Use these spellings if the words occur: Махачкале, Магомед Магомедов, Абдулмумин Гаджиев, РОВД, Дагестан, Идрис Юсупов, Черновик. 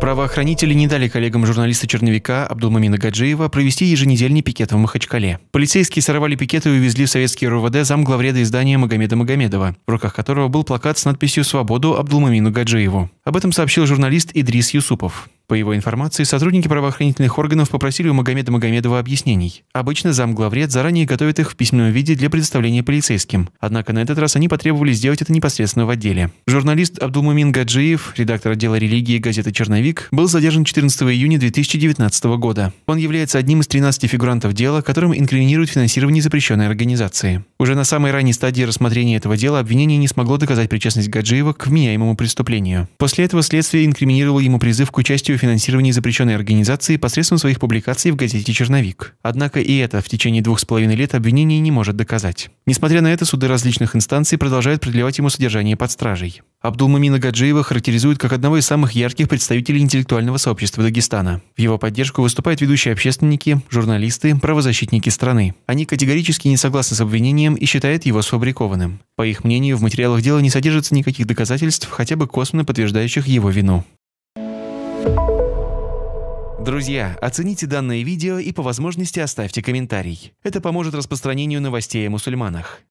Правоохранители не дали коллегам журналиста «Черновика» Абдулмумина Гаджиева провести еженедельный пикет в Махачкале. Полицейские сорвали пикет и увезли в советский РОВД замглавреда издания Магомеда Магомедова, в руках которого был плакат с надписью «Свободу Абдулмумину Гаджиеву». Об этом сообщил журналист Идрис Юсупов. По его информации, сотрудники правоохранительных органов попросили у Магомеда Магомедова объяснений. Обычно замглавред заранее готовит их в письменном виде для предоставления полицейским. Однако на этот раз они потребовали сделать это непосредственно в отделе. Журналист Абдулмумин Гаджиев, редактор отдела религии газеты «Черновик», был задержан 14 июня 2019 года. Он является одним из 13 фигурантов дела, которым инкриминируют финансирование запрещенной организации. Уже на самой ранней стадии рассмотрения этого дела обвинение не смогло доказать причастность Гаджиева к вменяемому преступлению. После этого следствие инкриминировало ему призыв к участию финансирования запрещенной организации посредством своих публикаций в газете «Черновик». Однако и это в течение 2,5 лет обвинение не может доказать. Несмотря на это, суды различных инстанций продолжают продлевать ему содержание под стражей. Абдулмумина Гаджиева характеризуют как одного из самых ярких представителей интеллектуального сообщества Дагестана. В его поддержку выступают ведущие общественники, журналисты, правозащитники страны. Они категорически не согласны с обвинением и считают его сфабрикованным. По их мнению, в материалах дела не содержится никаких доказательств, хотя бы косвенно подтверждающих его вину. Друзья, оцените данное видео и по возможности оставьте комментарий. Это поможет распространению новостей о мусульманах.